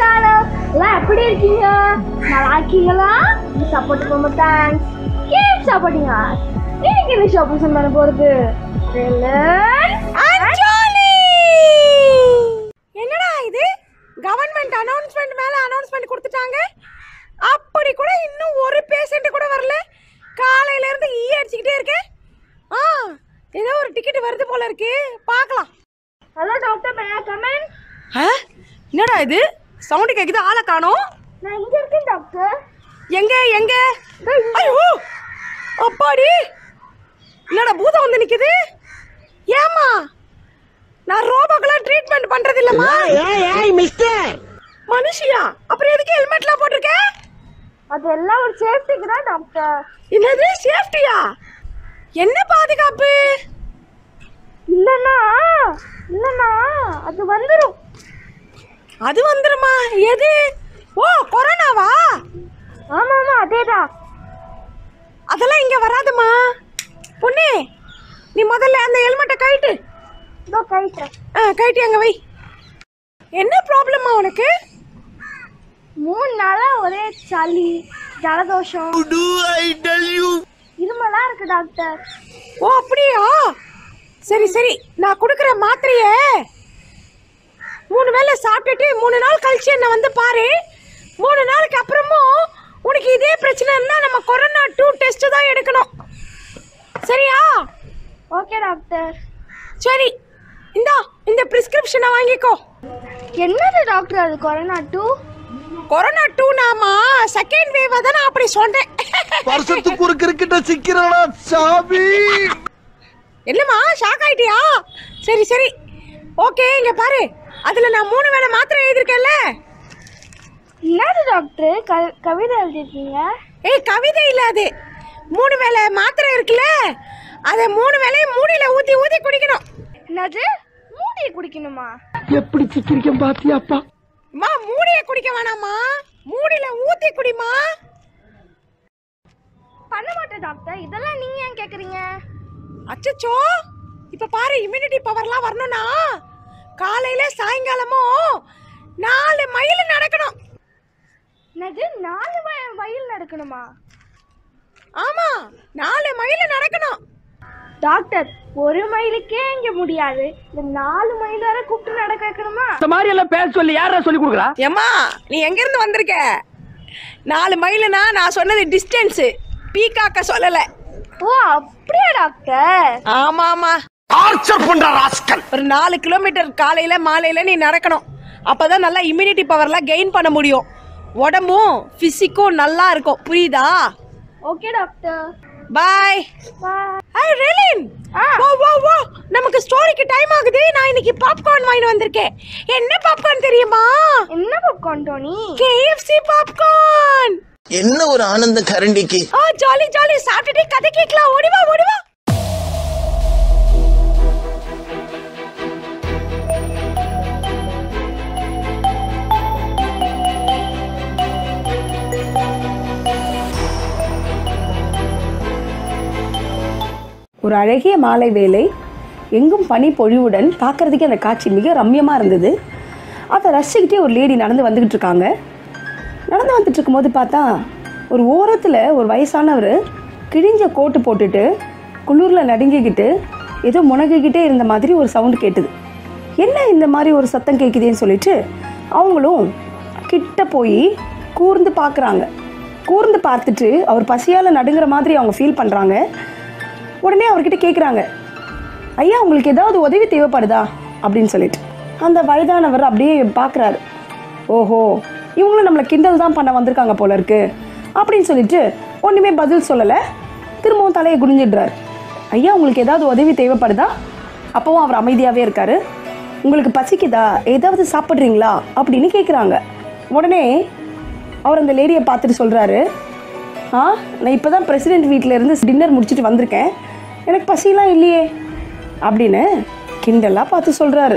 Shot அப் எல்லாம் எப்படி இருக்கீங்க? நல்லா இருக்கீங்களா? சப்போர்ட் பண்ணுங்க. தேங்க்ஸ். Keep supporting us. இன்னைக்கு இந்த ஷோ பசங்க பண்ண போறது அஞ்சலி. என்னடா இது கவர்மெண்ட் அனௌன்ஸ்மென்ட் மேல அனௌன்ஸ்மென்ட் கொடுத்துட்டாங்க. அப்படி கூட இன்னும் ஒரு பேஷண்ட் கூட வரல. காலையில இருந்து ஈ அடிச்சிட்டே இருக்கேன். ஆ ஏதோ ஒரு டிக்கெட் வருது போல இருக்கு, பார்க்கலாம். Hello doctor, may I come in? என்னடா இது சவுண்ட் கேக்குது, ஆளை காணோம். நான் இங்க இருக்கேன் டாக்டர். எங்க எங்க? ஐயோ அப்பாடி, என்னடா பூதம் வந்து நிக்குது. ஏமா நான் ரோபோக்கெல்லாம் ட்ரீட்மெண்ட் பண்றது இல்லம்மா. ஏய் ஏய் மிஸ்டர் மனுஷியா, அப்புறம் எதுக்கு ஹெல்மெட்லாம் போட்டுருக்க? அதெல்லாம் ஒரு சேஃப்டிக்கு தான் டாக்டர். என்னது சேஃப்டியா? என்ன பாதுகாப்பு? இல்லனா இல்லனா அது வந்துரும். அது வந்துருமா? எது? ஓ கொரோனாவா? ஆமா ஆமா அதேடா. அதெல்லாம் இங்க வராதுமா. பொண்ணே நீ முதல்ல அந்த ஹெல்மெட்டை கைட்டு. இதோ கைட்டு. ஆ கைட்டு அங்க வை. என்ன ப்ராப்ளமா உனக்கு? 3 நாளா ஒரே சளி ஜலதோஷம். Do I tell you? இருமலா இருக்கு டாக்டர். ஓ அப்படியா? சரி சரி, நான் கொடுக்குற மாத்திரையே 3 வேளை சாப்பிட்டுட்டு 3 நாள் கழிச்சு என்ன வந்து பாரு. 3 நாளுக்கு அப்புறமும் உனக்கு இதே பிரச்சனை இருந்தால் நம்ம கொரோனா 2 டெஸ்ட் தான் எடுக்கணும், சரியா? Okay doctor. சரி இந்தா இந்த பிரிஸ்கிரிப்ஷனை வாங்கிக்கோ. என்னது டாக்டர் அது? கொரோனா 2? கொரோனா 2னாமா செகண்ட் வேவ் தான, அப்படி சொல்றேன். வருஷத்துக்கு ஒரு கிரிக்கெட்ட சிக்கிறடா சாமி. என்னம்மா ஷாக் ஆயிட்டியா? சரி சரி ஓகே. இங்க பாரு, அதுல நான் 3 வேளை மாத்திரை எழுதிருக்கேன்ல. என்னது டாக்டர் கவிதை எழுதிருக்கீங்க? ஏய் கவிதை இல்ல, அது 3 வேளை மாத்திரை இருக்குல்ல, அதை 3 வேளையும் மூடியில ஊத்தி ஊத்தி குடிக்கணும். என்னது மூடியை குடிக்கணுமா? எப்படி சிக்கிரிக்க பாத்தியாப்பா. அம்மா மூடியை குடிக்க வேணாமா, மூடியில ஊத்தி குடிமா. பண்ண மாட்டேன் டாக்டர், இதெல்லாம் நீங்க ஏன் கேக்குறீங்க? அச்சச்சோ, இப்ப பாரு இம்யூனிட்டி பவர்லாம் வரணும்னா காலையில சாயங்காலமும் 4 மைல் நடக்கணும். என்னது 4 மைல் நடக்கணுமா? ஆமா 4 மைல் நடக்கணும் டாக்டர். 1 மைலுக்கே இங்க முடியாது, இந்த 4 மைல் வரை கூப்பிட்டு நடக்க வைக்கணுமா? இந்த மாதிரி எல்லாம் பேர் சொல்லி யாரா சொல்லி கொடுக்குறா? ஏமா நீ எங்க இருந்து வந்திருக்க? 4 மைல்னா நான் சொன்னது டிஸ்டன்ஸ், பீகாக்க சொல்லல. ஓ அப்படியே டாக்டர். ஆமா ஆமா ஆர்ச்சர் பண்ற ராஸ்கல். ஒரு 4 கிலோமீட்டர் காலையில மாலையில நீ நடக்கணும். அப்பதான் நல்லா இம்யூனிட்டி பவர்லாம் கெயின் பண்ண முடியும், உடம்பும் பிசிக்கும் நல்லா இருக்கும், புரியுதா? Okay doctor, bye bye. Hey ரெலின், வா வா வா, நமக்கு ஸ்டோரிக்கு டைம் ஆகுது. நான் இன்னைக்கு பாப்கார்ன் வாங்கி வந்திருக்கேன். என்ன பாப்கார்ன் தெரியுமா? என்ன பாப்கார்ன் டோனி? KFC popcorn. என்ன ஒரு ஆனந்த கரண்டிக்கு. ஆ ஜாலி ஜாலி, சாப்பிட்டுட்டு கதை கேட்கலாம். ஓடி வா ஓடி வா. ஒரு அழகிய மாலை வேளை, எங்கும் பனி பொழிவுடன் பார்க்கறதுக்கே அந்த காட்சி மிக ரம்யமா இருந்தது. அதை ரசிச்சுக்கிட்டே ஒரு லேடி நடந்து வந்துகிட்டு இருக்காங்க. நடந்து வந்துட்டு இருக்கும்போது பார்த்தா ஒரு ஓரத்தில் ஒரு வயசானவர் கிழிஞ்ச கோட்டு போட்டுட்டு குளிரில் நடுங்கிக்கிட்டு ஏதோ முனகிக்கிட்டே இருந்த மாதிரி ஒரு சவுண்டு கேட்டுது. என்ன இந்த மாதிரி ஒரு சத்தம் கேட்குதுன்னு சொல்லிட்டு அவங்களும் கிட்ட போய் கூர்ந்து பார்க்குறாங்க. கூர்ந்து பார்த்துட்டு அவர் பசியால் நடுங்கிற மாதிரி அவங்க ஃபீல் பண்ணுறாங்க. உடனே அவர்கிட்ட கேட்குறாங்க, ஐயா உங்களுக்கு ஏதாவது உதவி தேவைப்படுதா அப்படின்னு சொல்லிட்டு. அந்த வயதானவர் அப்படியே பார்க்குறாரு. ஓஹோ இவங்களும் நம்மளை கிண்டல் தான் பண்ண வந்திருக்காங்க போல இருக்கு அப்படின்னு சொல்லிட்டு ஒன்றுமே பதில் சொல்லலை. திரும்பவும் தலையை குனிஞ்சிடுறாரு. ஐயா உங்களுக்கு ஏதாவது உதவி தேவைப்படுதா? அப்போவும் அவர் அமைதியாகவே இருக்கார். உங்களுக்கு பசிக்குதா, ஏதாவது சாப்பிட்றீங்களா அப்படின்னு கேட்குறாங்க. உடனே அவர் அந்த லேடியை பார்த்துட்டு சொல்கிறாரு, ஆ நான் இப்போ தான் பிரசிடெண்ட் வீட்டிலேருந்து டின்னர் முடிச்சுட்டு வந்திருக்கேன், எனக்கு பசிலாம் இல்லையே அப்படின்னு கிண்டலாக பார்த்து சொல்கிறாரு.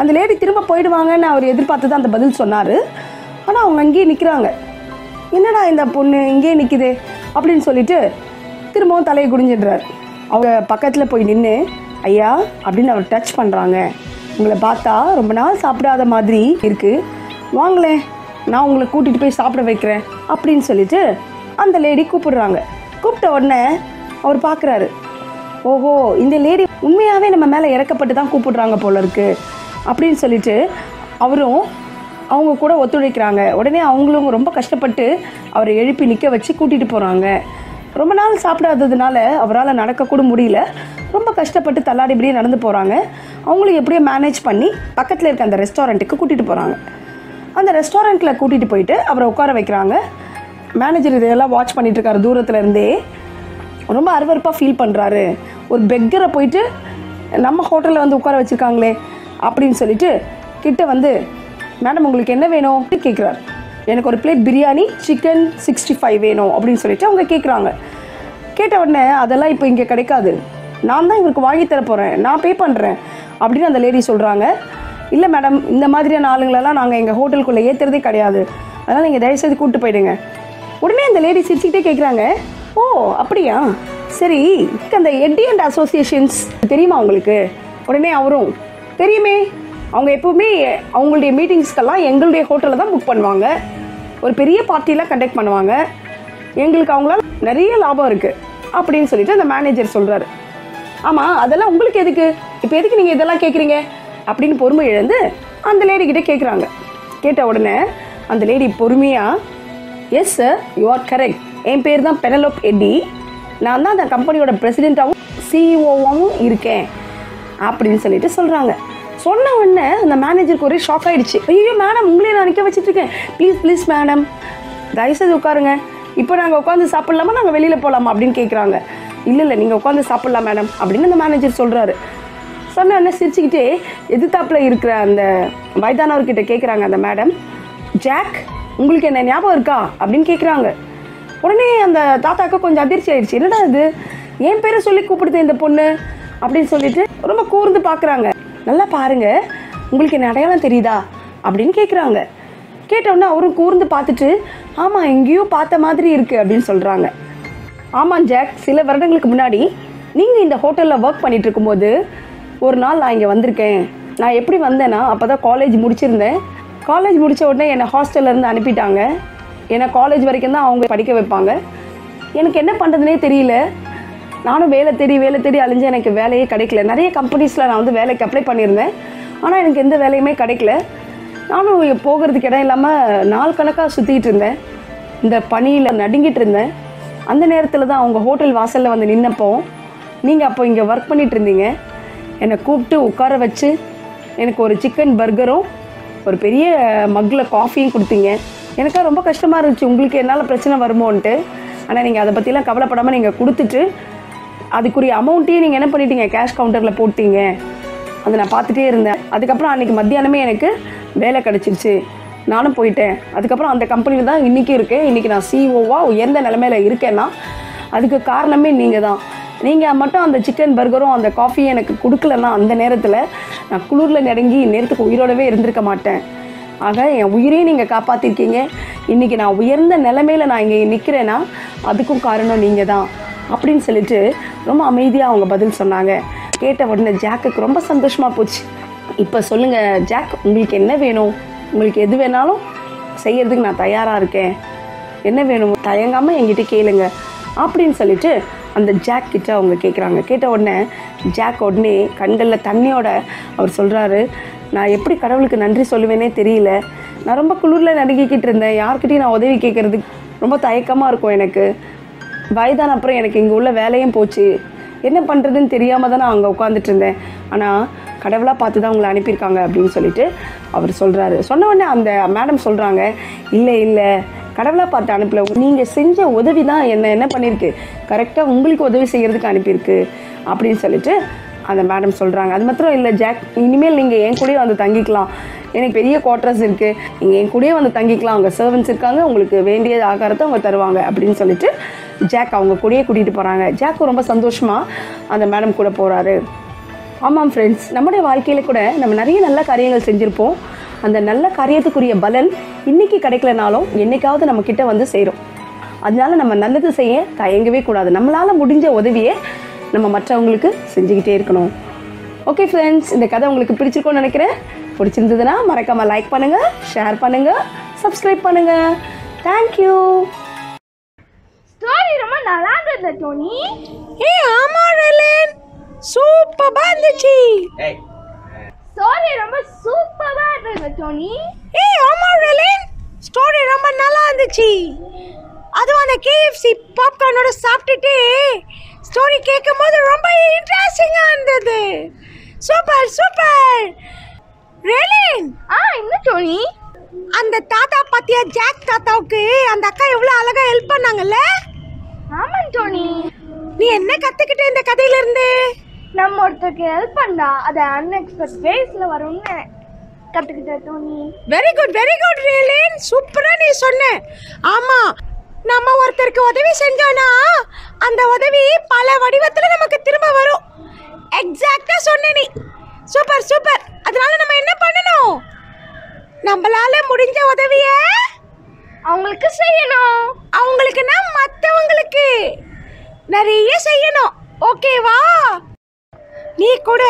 அந்த லேடி திரும்ப போயிடுவாங்கன்னு அவர் எதிர்பார்த்து தான் அந்த பதில் சொன்னார். ஆனால் அவங்க அங்கேயே நிற்கிறாங்க. என்னடா இந்த பொண்ணு இங்கேயே நிற்குது அப்படின்னு சொல்லிட்டு திரும்பவும் தலையை குடிஞ்சிடுறாரு. அவங்க பக்கத்தில் போய் நின்று ஐயா அப்படின்னு அவர் டச் பண்ணுறாங்க. உங்களை பார்த்தா ரொம்ப நாள் சாப்பிடாத மாதிரி இருக்குது, வாங்களே நான் உங்களை கூட்டிகிட்டு போய் சாப்பிட வைக்கிறேன் அப்படின்னு சொல்லிட்டு அந்த லேடி கூப்பிடுறாங்க. கூப்பிட்ட உடனே அவர் பார்க்குறாரு, ஓஹோ இந்த லேடி உண்மையாகவே நம்ம மேலே இறக்கப்பட்டு தான் கூப்பிடுறாங்க போல இருக்குது அப்படின்னு சொல்லிட்டு அவரும் அவங்க கூட ஒத்துழைக்கிறாங்க. உடனே அவங்களும் ரொம்ப கஷ்டப்பட்டு அவரை எழுப்பி நிற்க வச்சு கூட்டிகிட்டு போகிறாங்க. ரொம்ப நாள் சாப்பிடாததுனால அவரால் நடக்கக்கூட முடியல, ரொம்ப கஷ்டப்பட்டு தள்ளாடி இப்படியே நடந்து போகிறாங்க. அவங்களும் எப்படியோ மேனேஜ் பண்ணி பக்கத்தில் இருக்க அந்த ரெஸ்டாரண்ட்டுக்கு கூட்டிகிட்டு போகிறாங்க. அந்த ரெஸ்டாரண்ட்டில் கூட்டிகிட்டு போயிட்டு அவரை உட்கார வைக்கிறாங்க. மேனேஜர் இதையெல்லாம் வாட்ச் பண்ணிகிட்ருக்காரு தூரத்தில் இருந்தே. ரொம்ப அருவறுப்பாக ஃபீல் பண்ணுறாரு, ஒரு பெக்கரை போயிட்டு நம்ம ஹோட்டலில் வந்து உட்கார வச்சுருக்காங்களே அப்படின்னு சொல்லிட்டு கிட்ட வந்து, மேடம் உங்களுக்கு என்ன வேணும் அப்படின்னு கேட்குறாரு. எனக்கு ஒரு பிளேட் பிரியாணி சிக்கன் 65 வேணும் அப்படின்னு சொல்லிட்டு அவங்க கேட்குறாங்க. கேட்ட உடனே அதெல்லாம் இப்போ இங்கே கிடைக்காது, நான் தான் இவருக்கு வாங்கி தர போகிறேன், நான் பே பண்ணுறேன் அப்படின்னு அந்த லேடி சொல்கிறாங்க. இல்லை மேடம் இந்த மாதிரியான ஆளுங்களெல்லாம் நாங்கள் எங்கள் ஹோட்டலுக்குள்ளே ஏற்றுறதே கிடையாது, அதனால் நீங்கள் தயவுசெய்து கூப்பிட்டு போயிடுங்க. உடனே அந்த லேடி சிரிச்சுக்கிட்டே கேட்குறாங்க, ஓ அப்படியா சரி அந்த எட்டி அண்ட் அசோசியேஷன்ஸ் தெரியுமா உங்களுக்கு? உடனே அவரும் தெரியுமே, அவங்க எப்போவுமே அவங்களுடைய மீட்டிங்ஸ்க்கெல்லாம் எங்களுடைய ஹோட்டலில் தான் புக் பண்ணுவாங்க, ஒரு பெரிய பார்ட்டிலாம் கண்டக்ட் பண்ணுவாங்க, எங்களுக்கு அவங்களால நிறைய லாபம் இருக்குது அப்படின்னு சொல்லிட்டு அந்த மேனேஜர் சொல்கிறாரு. ஆமாம் அதெல்லாம் உங்களுக்கு எதுக்கு, இப்போ எதுக்கு நீங்கள் இதெல்லாம் கேட்குறீங்க அப்படின்னு பொறுமை இழந்து அந்த லேடிக்கிட்ட கேட்குறாங்க. கேட்ட உடனே அந்த லேடி பொறுமையாக, yes sir you are correct, என் பேர் தான் பெனலோப் எட்டி, நான் தான் அந்த கம்பெனியோட பிரசிடெண்ட்டாகவும் சிஇஓவாகவும் இருக்கேன் அப்படின்னு சொல்லிட்டு சொல்கிறாங்க. சொன்ன உடனே அந்த மேனேஜருக்கு ஒரே ஷாக் ஆகிடுச்சு. ஐயோ மேடம் உங்களே நான் நிற்க வச்சுட்ருக்கேன், ப்ளீஸ் ப்ளீஸ் மேடம் தயவுசெய்து உட்காருங்க, இப்போ நாங்கள் உட்காந்து சாப்பிட்லாமா, நாங்கள் வெளியில் போகலாமா அப்படின்னு கேட்குறாங்க. இல்லை இல்லை நீங்கள் உட்காந்து சாப்பிட்லாம் மேடம் அப்படின்னு அந்த மேனேஜர் சொல்கிறாரு. சொன்ன உடனே சிரிச்சுக்கிட்டே எதிர்த்தாப்பில் இருக்கிற அந்த வயதானவர்கிட்ட கேட்குறாங்க அந்த மேடம், ஜாக் உங்களுக்கு என்ன ஞாபகம் இருக்கா அப்படின்னு கேட்குறாங்க. உடனே அந்த தாத்தாவுக்கு கொஞ்சம் அதிர்ச்சி ஆகிடுச்சு, என்னடா இது என் பேரை சொல்லி கூப்பிடுது இந்த பொண்ணு அப்படின்னு சொல்லிட்டு ரொம்ப கூர்ந்து பார்க்குறாங்க. நல்லா பாருங்கள் உங்களுக்கு என்ன அடையாளம் தெரியுதா அப்படின்னு கேட்குறாங்க. கேட்டோன்னே அவரும் கூர்ந்து பார்த்துட்டு, ஆமாம் எங்கேயோ பார்த்த மாதிரி இருக்குது அப்படின்னு சொல்கிறாங்க. ஆமாம் ஜாக், சில வருடங்களுக்கு முன்னாடி நீங்கள் இந்த ஹோட்டலில் ஒர்க் பண்ணிகிட்டு இருக்கும்போது ஒரு நாள் நான் இங்கே வந்திருக்கேன். நான் எப்படி வந்தேன்னா அப்போ தான் காலேஜ் முடிச்சிருந்தேன். காலேஜ் முடித்த உடனே என்னை ஹாஸ்டல்லேருந்து அனுப்பிட்டாங்க. ஏன்னா காலேஜ் வரைக்கும் தான் அவங்க படிக்க வைப்பாங்க. எனக்கு என்ன பண்ணுறதுனே தெரியல, நானும் வேலை தேடி அழிஞ்சு எனக்கு வேலையே கிடைக்கல. நிறைய கம்பெனிஸில் நான் வந்து வேலைக்கு அப்ளை பண்ணியிருந்தேன், ஆனால் எனக்கு எந்த வேலையுமே கிடைக்கல. நானும் போகிறதுக்கு இடம் இல்லாமல் நாள் கணக்காக சுற்றிக்கிட்டு இருந்தேன், இந்த பணியில் நடுங்கிட்டு இருந்தேன். அந்த நேரத்தில் தான் அவங்க ஹோட்டல் வாசலில் வந்து நின்னப்போ, நீங்கள் அப்போ இங்கே ஒர்க் பண்ணிகிட்டு இருந்தீங்க, என்னை கூப்பிட்டு உட்கார வச்சு எனக்கு ஒரு சிக்கன் பர்கரும் ஒரு பெரிய மக்கில் காஃபியும் கொடுத்தீங்க. எனக்காக ரொம்ப கஷ்டமாக இருந்துச்சு, உங்களுக்கு என்னால் பிரச்சனை வருமோன்ட்டு. ஆனால் நீங்கள் அதை பற்றிலாம் கவலைப்படாமல் நீங்கள் கொடுத்துட்டு அதுக்குரிய அமௌண்ட்டையும் நீங்கள் என்ன பண்ணிட்டீங்க, கேஷ் கவுண்டரில் போட்டீங்க. அதை நான் பார்த்துட்டே இருந்தேன். அதுக்கப்புறம் அன்றைக்கி மத்தியானமே எனக்கு வேலை கிடச்சிருச்சு, நானும் போயிட்டேன். அதுக்கப்புறம் அந்த கம்பெனியில் தான் இன்றைக்கி இருக்கேன். இன்றைக்கி நான் சிஓவாக உயர்ந்த நிலைமையில் இருக்கேன்னா அதுக்கு காரணமே நீங்கள் தான். நீங்கள் மட்டும் அந்த சிக்கன் பர்கரும் அந்த காஃபியும் எனக்கு கொடுக்கலன்னா அந்த நேரத்தில் நான் குளிரில் நடுங்கி நேரத்துக்கு உயிரோடவே இருந்திருக்க மாட்டேன். ஆக என் உயிரையும் நீங்கள் காப்பாற்றிருக்கீங்க. இன்றைக்கி நான் உயர்ந்த நிலைமையில் நான் இங்கே நிற்கிறேன்னா அதுக்கும் காரணம் நீங்கள் தான் அப்படின்னு சொல்லிட்டு ரொம்ப அமைதியாக அவங்க பதில் சொன்னாங்க. கேட்ட உடனே ஜாக்குக்கு ரொம்ப சந்தோஷமாக போச்சு. இப்போ சொல்லுங்கள் ஜாக், உங்களுக்கு என்ன வேணும்? உங்களுக்கு எது வேணாலும் செய்கிறதுக்கு நான் தயாராக இருக்கேன், என்ன வேணும் தயங்காமல் என்கிட்ட கேளுங்க அப்படின்னு சொல்லிட்டு அந்த ஜாக் கிட்ட அவங்க கேட்குறாங்க. கேட்ட உடனே ஜாக் உடனே கண்களில் தண்ணியோட அவர் சொல்கிறாரு, நான் எப்படி கடவுளுக்கு நன்றி சொல்லுவேனே தெரியல, நான் ரொம்ப குளிரில் நடுங்கிக்கிட்டு இருந்தேன், யார்கிட்டையும் நான் உதவி கேட்குறதுக்கு ரொம்ப தயக்கமாக இருக்கும். எனக்கு வயதான அப்புறம் எனக்கு இங்கே உள்ள வேலையும் போச்சு, என்ன பண்ணுறதுன்னு தெரியாமல் தான் நான் அங்கே உட்காந்துட்டு இருந்தேன், ஆனால் கடவுளாக பார்த்து தான் உங்களை அனுப்பியிருக்காங்க அப்படின்னு சொல்லிட்டு அவர் சொல்கிறாரு. சொன்ன உடனே அந்த மேடம் சொல்கிறாங்க, இல்லை இல்லை கடவுளாக பார்த்து அனுப்பல, நீங்கள் செஞ்ச உதவி தான் என்ன பண்ணியிருக்கு, கரெக்டாக உங்களுக்கு உதவி செய்கிறதுக்கு அனுப்பியிருக்கு அப்படின்னு சொல்லிட்டு அந்த மேடம் சொல்கிறாங்க. அது மாத்திரம் இல்லை ஜாக், இனிமேல் நீங்கள் என் கூடயே வந்து தங்கிக்கலாம், எனக்கு பெரிய குவார்ட்டர்ஸ் இருக்குது, நீங்கள் என் கூடயே வந்து தங்கிக்கலாம், அவங்க சர்வன்ஸ் இருக்காங்க, உங்களுக்கு வேண்டிய ஆகாரத்தை அவங்க தருவாங்க அப்படின்னு சொல்லிட்டு ஜாக் அவங்க கூடயே கூட்டிகிட்டு போகிறாங்க. ஜாக்கு ரொம்ப சந்தோஷமாக அந்த மேடம் கூட போகிறாரு. ஆமாம் ஃப்ரெண்ட்ஸ், நம்முடைய வாழ்க்கையில் கூட நம்ம நிறைய நல்ல காரியங்கள் செஞ்சுருப்போம். அந்த நல்ல காரியத்துக்குரிய பலன் இன்றைக்கி கிடைக்கலனாலும் என்றைக்காவது நம்மக்கிட்ட வந்து சேரும். அதனால நம்ம நல்லது செய்ய தயங்கவே கூடாது, நம்மளால் முடிஞ்ச உதவியை நம்ம மற்றவங்களுக்கு செஞ்சுக்கிட்டே இருக்கணும். ओके फ्रेंड्स இந்த கதை உங்களுக்கு பிடிச்சிருக்கும்னு நினைக்கிறேன். பிடிச்சிருந்ததுனா மறக்காம லைக் பண்ணுங்க, ஷேர் பண்ணுங்க, சப்ஸ்கிரைப் பண்ணுங்க. Thank you. ஸ்டோரி ரொம்ப நல்லா இருந்துது டோனி. ஏய் ஆமா ரெலன் சூப்பரா இருந்துச்சு. ஏய் ஸ்டோரி ரொம்ப சூப்பரா இருந்துது டோனி. ஏய் ஆமா ரெலன் ஸ்டோரி ரொம்ப நல்லா இருந்துச்சு. அது அந்த KFC பாப்கார்னோட சாப்பிட்டுட்டு ஸ்டோரி கேட்கும்போது ரொம்ப இன்ட்ரஸ்டிங்கா இருந்தது. Super super. ரெலன் என்ன டோனி அந்த தாத்தா பாத்தியா ஜாக் தாத்தாவுக்கு அந்த அக்கா எவ்வளவு அழகா ஹெல்ப் பண்ணாங்கல? ஆமா டோனி. நீ என்ன கத்துக்கிட்ட இந்த கதையில இருந்து? நம்ம ஒருத்தருக்கு ஹெல்ப் பண்ணா அது அன்எக்ஸ்பெக்ட் வேஸ்ல வரும்னு கத்துக்கிட்ட Tony. Very good very good ரெலன். சூப்பரா நீ சொன்னே. ஆமா நம்ம ஒருத்தருக்கு உதவி செஞ்சோனா அந்த உதவி பல வடிவத்துல நமக்கு திரும்ப வரும். எக்ஸாக்ட்டா சொன்னே நீ. Super super. அதனால நம்ம என்ன பண்ணணும்? நம்மளால முடிஞ்ச உதவியை அவங்களுக்கு செய்யணும். அவங்களுக்குனா மற்றவங்களுக்கு நிறைய செய்யணும். ஓகேவா? நீ கூட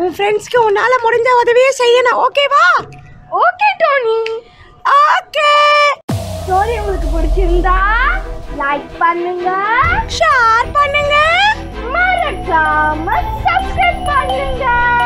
உன் ஃப்ரெண்ட்ஸ்க்கு உன்னால முடிஞ்ச உதவியை செய்யணும். ஓகேவா? ஓகே டோனி. ஓகே. ஸ்டோரி உங்களுக்கு பிடிச்சிருந்தா லைக் பண்ணுங்க, ஷேர் பண்ணுங்க, மறக்காம சப்ஸ்கிரைப் பண்ணுங்க.